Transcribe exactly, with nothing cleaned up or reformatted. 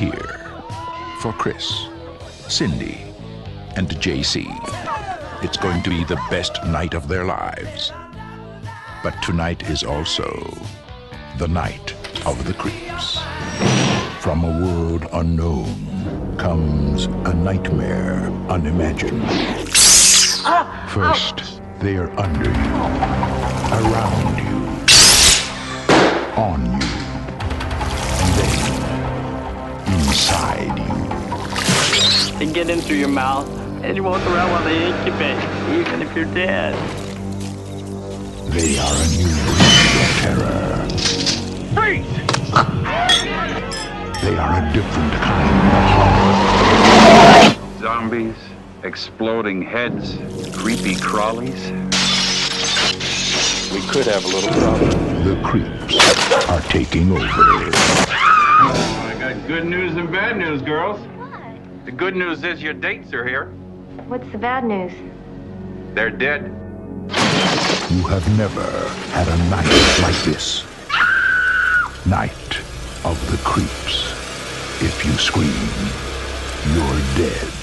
here for Chris, Cindy, and J C. It's going to be the best night of their lives. But tonight is also the night of the creeps. From a world unknown comes a nightmare unimagined. First, they are under you, around you, on you, and then inside you. They get in through your mouth and you walk around while they incubate, even if you're dead. They are a new breed of terror. Freeze! They are a different kind of horror. Zombies, exploding heads, creepy crawlies. We could have a little problem. The creeps are taking over. I got good news and bad news, girls. What? The good news is your dates are here. What's the bad news? They're dead. You have never had a night like this. Night of the Creeps. If you scream, you're dead.